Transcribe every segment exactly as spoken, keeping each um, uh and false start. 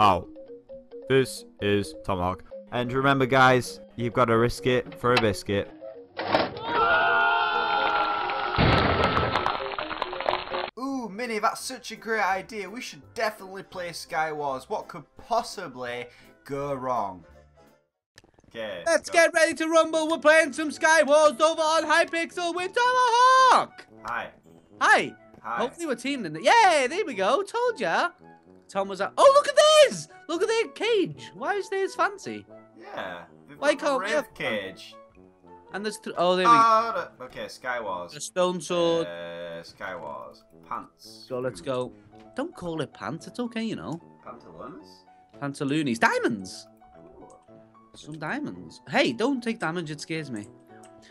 out. This is Tomahawk. And remember guys, you've got to risk it for a biscuit. Ooh, Minnie, that's such a great idea. We should definitely play Skywars. What could possibly go wrong? Okay. Let's go. Get ready to rumble. We're playing some Skywars over on Hypixel with Tomahawk. Hi. Hi. Hi. Hopefully we're teamed in the... Yay, there we go. Told ya. Tom was like, oh, look at this. Look at their cage. Why is theirs fancy? Yeah. Why can't we have cage? And there's... Th oh, there we go. Oh, okay, Skywars. The stone sword. Uh, Skywars. Pants. So let's go. Don't call it pants. It's okay, you know. Pantaloons? Pantaloonies. Diamonds. Some diamonds. Hey, don't take damage. It scares me.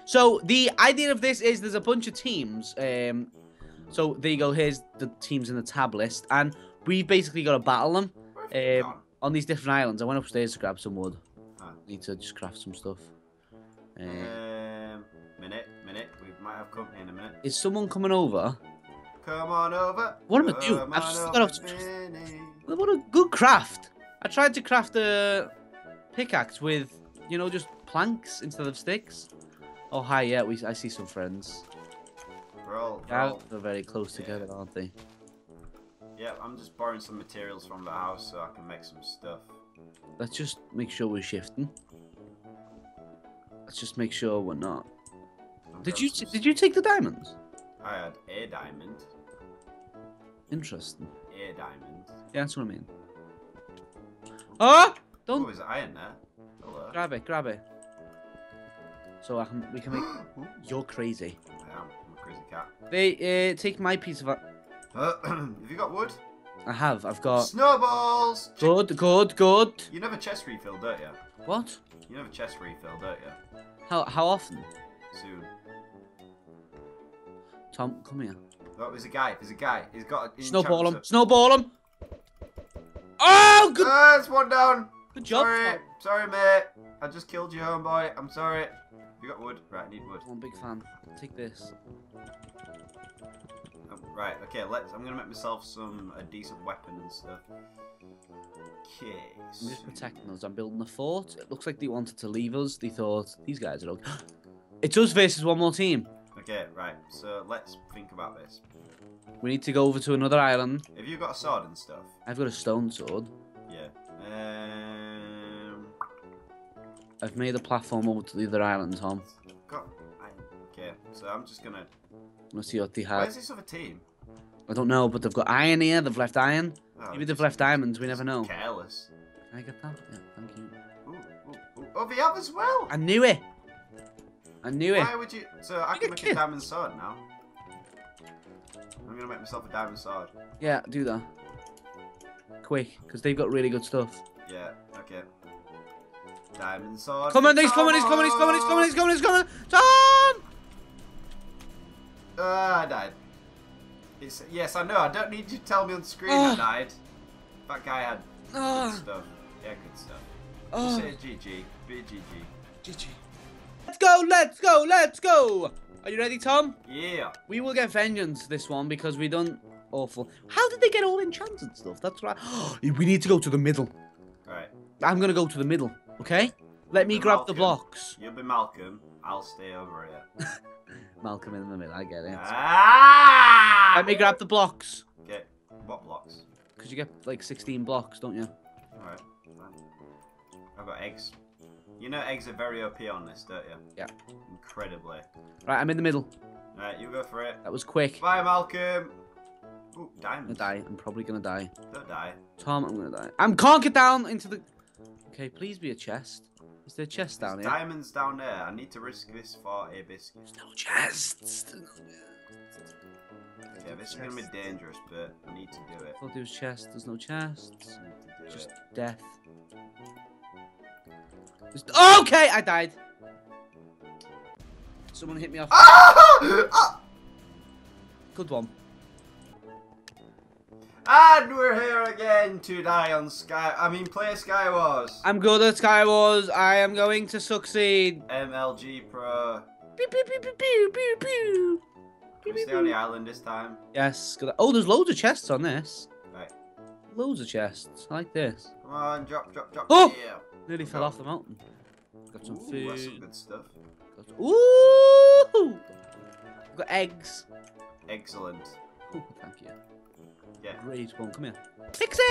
So the idea of this is there's a bunch of teams. Um, so there you go. Here's the teams in the tab list, and we've basically got to battle them um, on these different islands. I went upstairs to grab some wood. Ah. Need to just craft some stuff. Uh, um, minute, minute. We might have company in a minute. Is someone coming over? Come on over. What am I doing? I've just got off. What a good craft! I tried to craft a pickaxe with, you know, just planks instead of sticks. Oh, hi, yeah, we, I see some friends. Roll, yeah, roll. They're very close together, yeah, aren't they? Yeah, I'm just borrowing some materials from the house so I can make some stuff. Let's just make sure we're shifting. Let's just make sure we're not. I'm did you did you take the diamonds? I had a diamond. Interesting. A diamond. Yeah, that's what I mean. Oh! Don't. Oh, is iron there? Hello. Grab it, grab it. So I can, we can make. You're crazy. I am. I'm a crazy cat. They uh, take my piece of. Uh, have you got wood? I have. I've got. Snowballs. Good, good, good. You never chest refill, don't you? What? You never chest refill, don't you? How how often? Soon. Tom, come here. Oh, there's a guy. There's a guy. He's got. A, he's snowball him. Snowball him. Oh, good. Ah, there's one down. Good job, sorry, Tom. Sorry, mate. I just killed your homeboy. I'm sorry. You got wood? Right, I need wood. I'm a big fan. Take this. Oh, right, okay, let's. I'm gonna make myself some a decent weapon and stuff. Okay. So... I'm just protecting us. I'm building a fort. It looks like they wanted to leave us. They thought these guys are okay. It's us versus one more team. Okay, right. So let's think about this. We need to go over to another island. Have you got a sword and stuff? I've got a stone sword. Yeah. Um, I've made a platform over to the other island, Tom. Got, I, okay, so I'm just gonna. Let's see what they have. Where's this other team? I don't know, but they've got iron here. They've left iron. Oh, maybe they've left diamonds. We never know. Careless. Can I get that? Yeah, thank you. Ooh, ooh, ooh. Oh, they have as well. I knew it. I knew Why it. Why would you? So I can make a diamond sword now. I'm gonna make myself a diamond sword. Yeah, do that. Quick, because they've got really good stuff. Yeah, okay. Diamond sword. Come on, he's coming, he's coming, he's coming, he's coming, he's coming, he's coming. Tom! Ah, uh, I died. It's, yes, I know, I don't need you to tell me on screen uh. I died. That guy had uh. good stuff. Yeah, good stuff. Uh. Just say G G. Be G G. G G. Let's go, let's go, let's go! Are you ready, Tom? Yeah. We will get vengeance this one because we done awful. How did they get all enchanted stuff? That's right. We need to go to the middle. Right. I'm gonna go to the middle. Okay. Let me grab Malcolm. the blocks. You'll be Malcolm. I'll stay over here. Malcolm in the middle. I get it. Ah! Let me grab the blocks. Okay. What blocks? Because you get like sixteen blocks, don't you? All right. I've got eggs. You know eggs are very O P on this, don't you? Yeah. Incredibly. Right, I'm in the middle. All right, you go for it. That was quick. Bye, Malcolm. Ooh, diamonds. I'm gonna die. I'm probably gonna die. Don't die. Tom, I'm gonna die. I can't get down into the... Okay, please be a chest. Is there a chest There's down here? Diamonds down there. I need to risk this for a biscuit. There's no chests. Okay, this is gonna be dangerous, but I need to do it. I'll do chest. There's no chests. Just it. death. Just... Okay, I died. Someone hit me off. Good one. And we're here again to die on Sky... I mean, play Skywars. I'm good at Skywars. I am going to succeed. M L G Pro. Pew, pew, pew, pew, pew, pew, pew. Can we stay on the island this time? Yes. Oh, there's loads of chests on this. Right. loads of chests. I like this. Come on, drop, drop, drop. Oh! Yeah. Nearly fell off the mountain. Got some Ooh, food. That's some good stuff. Got some... Ooh! I've got eggs. Excellent. Oh, thank you. Yeah. Great one. Come here. Pixie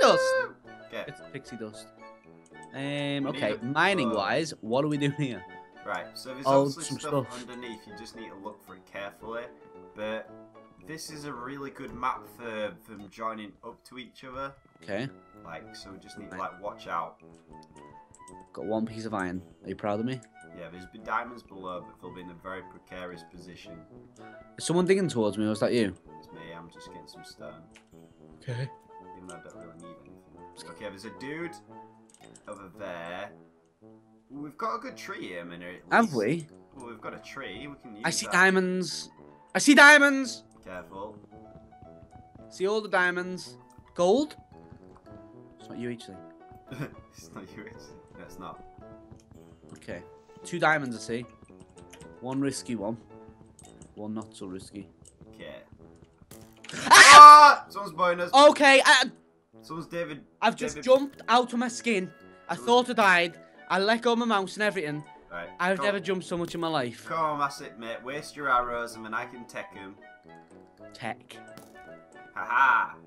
dust. Okay. It's pixie dust. Um. Okay. Mining wise, what do we do here? Right. So there's obviously some stuff, stuff underneath. You just need to look for it carefully. But this is a really good map for them joining up to each other. Okay. Like, so we just need to like watch out. Got one piece of iron. Are you proud of me? Yeah, there's been diamonds below, but they'll be in a very precarious position. Is someone digging towards me, or is that you? It's me, I'm just getting some stone. Okay. Even though I don't really need anything. Okay, there's a dude over there. We've got a good tree here, Minnie. Have we? Well, we've got a tree. We can use I see that. diamonds. I see diamonds! Careful. See all the diamonds. Gold? It's not you each thing. It's not you each thing. No, it's not. Okay. Two diamonds, I see. One risky one. One not so risky. Okay. Ah! Someone's bonus. Okay. I... Someone's David. I've David... just jumped out of my skin. I Someone's... thought I died. I let go of my mouse and everything. Right. I've Come. never jumped so much in my life. Come on, that's it, mate. Waste your arrows and then I can tech him. Tech. Haha. -ha.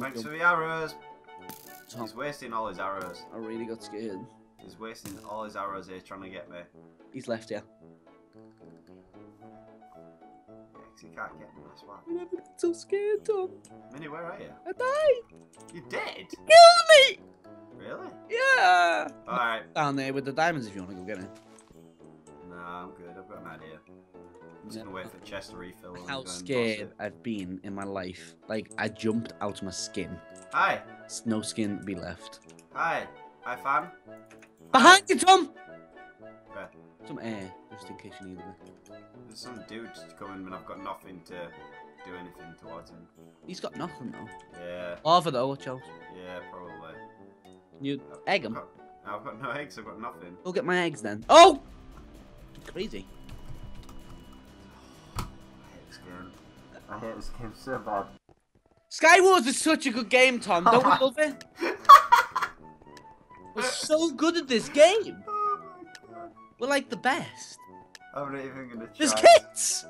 Thanks for the arrows. Tom. He's wasting all his arrows. I really got scared. He's wasting all his arrows here trying to get me. He's left here. Yeah, because he can't get me, that's why. I've never been so scared, Tom. Minnie, where are you? I died! You did? You killed me! Really? Yeah! Alright. Down there with the diamonds if you want to go get it. Nah, I'm good. I've got an idea. I'm just yeah. going to wait for the chest to refill. How scared I've been in my life. Like, I jumped out of my skin. Hi! No skin be left. Hi! Hi, fam. Behind you, Tom! Where? Some air, just in case you need it. There's some dude coming and I've got nothing to do anything towards him. He's got nothing, though. Yeah. Arthur, though, watch out. Yeah, probably. Can you I've, egg him? I've, I've got no eggs, I've got nothing. Go get my eggs, then. Oh! Crazy. I hate this game. I hate this game so bad. Skywars is such a good game, Tom. Don't we love it? We're so good at this game. Oh my God. We're like the best. I'm not even gonna try. There's kits.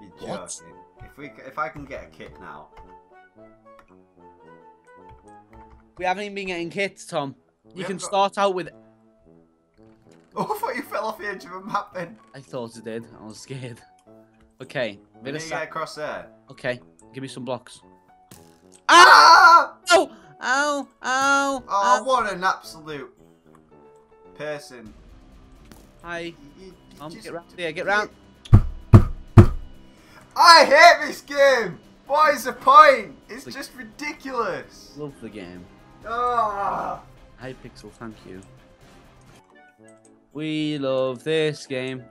You're joking. What? If we, if I can get a kit now. We haven't even been getting kits, Tom. You can got... start out with. Oh, I thought you fell off the edge of a map then. I thought I did. I was scared. Okay. Let me get across there. Okay. Give me some blocks. Ah! Oh! Ow, ow, oh, ow. What an absolute person. Hi. You, you Tom, just, get round here, get round. I hate this game! What is the point? It's the, just ridiculous. Love the game. Oh. Hypixel, thank you. We love this game.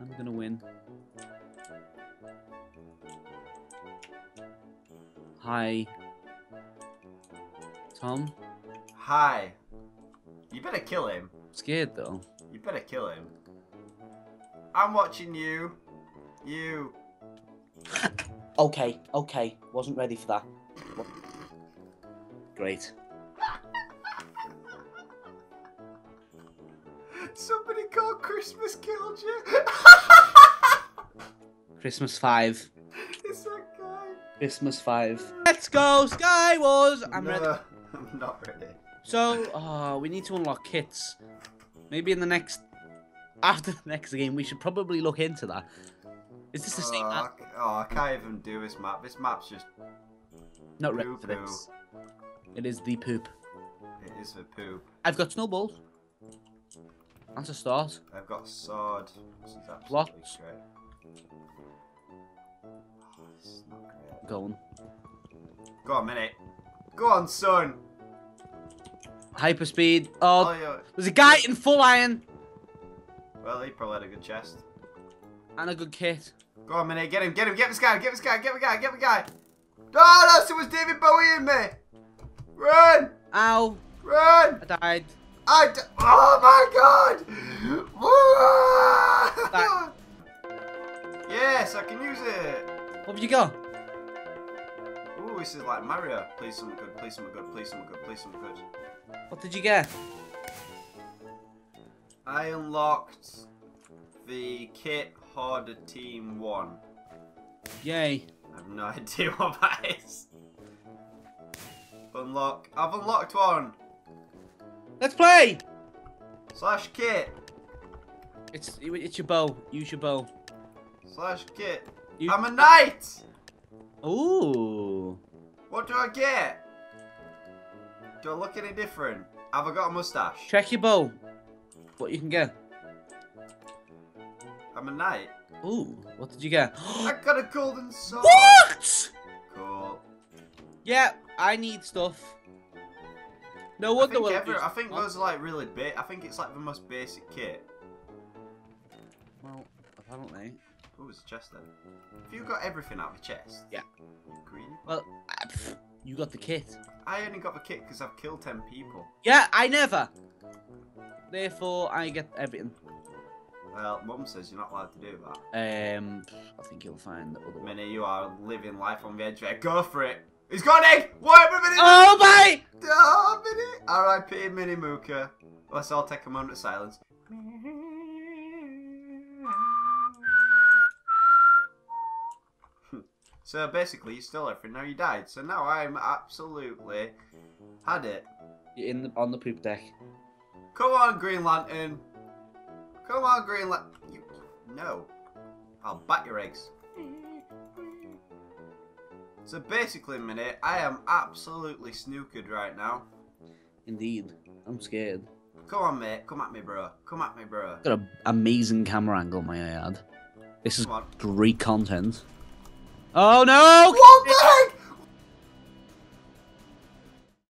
I'm going to win. Hi. Tom? Hi. You better kill him. I'm scared though. You better kill him. I'm watching you. You. Okay, okay. Wasn't ready for that. Great. Somebody called Christmas killed you. Christmas five. It's that guy. Christmas five. Let's go, Skywars! I'm no. ready. I'm not ready. So, oh, we need to unlock kits. Maybe in the next, after the next game, we should probably look into that. Is this the oh, same map? I, oh, I can't even do this map. This map's just not ready for this. It is the poop. It is the poop. I've got snowballs. That's a start. I've got a sword. This is absolutely great. Oh, this is not great. Go on. Go on, Minnie. Go on, son. Hyperspeed. Oh, oh yeah. There's a guy in full iron. Well, he probably had a good chest. And a good kit. Go on, Minnie. Get him. Get him. Get this guy. Get this guy. Get the guy. Get the guy. Oh, that's it was David Bowie in me. Run. Ow. Run. I died. I d oh my God. That Yes, I can use it. What have you got? Ooh, this is like Mario. Please, someone good. Please, someone good. Please, someone good. Please, someone good. What did you get? I unlocked the Kit Hoarder Team One. Yay! I have no idea what that is. Unlock. I've unlocked one. Let's play. Slash Kit. It's it's your bow. Use your bow. Slash Kit. You... I'm a knight. Ooh. What do I get? Do I look any different? Have I got a mustache? Check your bow. What you can get? I'm a knight. Ooh. What did you get? I got a golden sword. What? Cool. Yeah. I need stuff. No wonder. I think, every, I think those are like really big. I think it's like the most basic kit. Well, apparently. Oh, it's a chest then. Have you got everything out of the chest? Yeah. Green. Well, you got the kit. I only got the kit because I've killed ten people. Yeah, I never. Therefore, I get everything. Well, Mum says you're not allowed to do that. Um, I think you'll find the other one. Minnie, you are living life on the edge there. Go for it. He's got an egg! Whatever Minnie! Oh my! Oh, Minnie! R I P Minnie Mooka. Let's all take a moment of silence. So basically, you stole everything. Now you died. So now I'm absolutely had it. You're in the, on the poop deck. Come on, Green Lantern. Come on, Green Lantern. You, no. I'll bat your eggs. So basically, Minnie, I am absolutely snookered right now. Indeed. I'm scared. Come on, mate. Come at me, bro. Come at me, bro. Got an amazing camera angle, may I add. This is great content. Oh, no! Whoa!